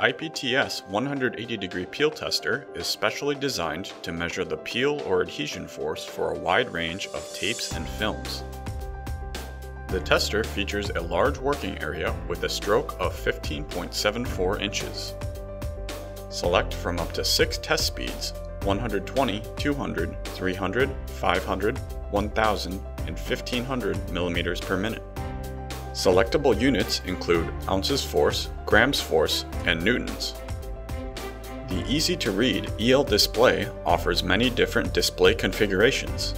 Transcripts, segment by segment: IPTS 180-degree peel tester is specially designed to measure the peel or adhesion force for a wide range of tapes and films. The tester features a large working area with a stroke of 15.74 inches. Select from up to 6 test speeds: 120, 200, 300, 500, 1000, and 1500 millimeters per minute. Selectable units include ounces force, grams force, and newtons. The easy-to-read EL display offers many different display configurations.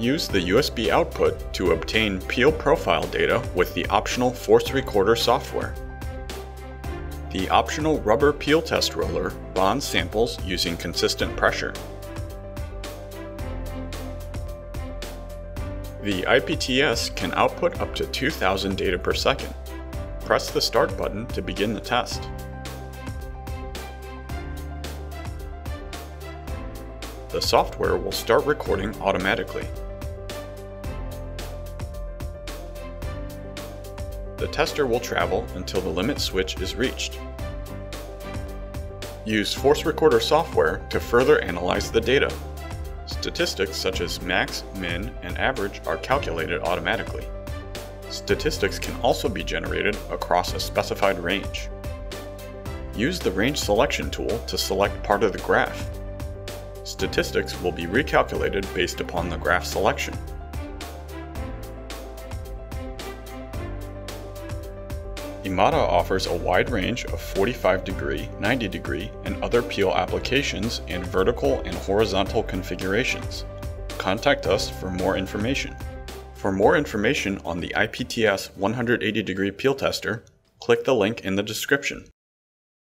Use the USB output to obtain peel profile data with the optional Force Recorder software. The optional rubber peel test roller bonds samples using consistent pressure. The IPTS can output up to 2000 data per second. Press the Start button to begin the test. The software will start recording automatically. The tester will travel until the limit switch is reached. Use Force Recorder software to further analyze the data. Statistics such as max, min, and average are calculated automatically. Statistics can also be generated across a specified range. Use the range selection tool to select part of the graph. Statistics will be recalculated based upon the graph selection. Imada offers a wide range of 45-degree, 90-degree, and other peel applications in vertical and horizontal configurations. Contact us for more information. For more information on the IPTS 180-degree peel tester, click the link in the description.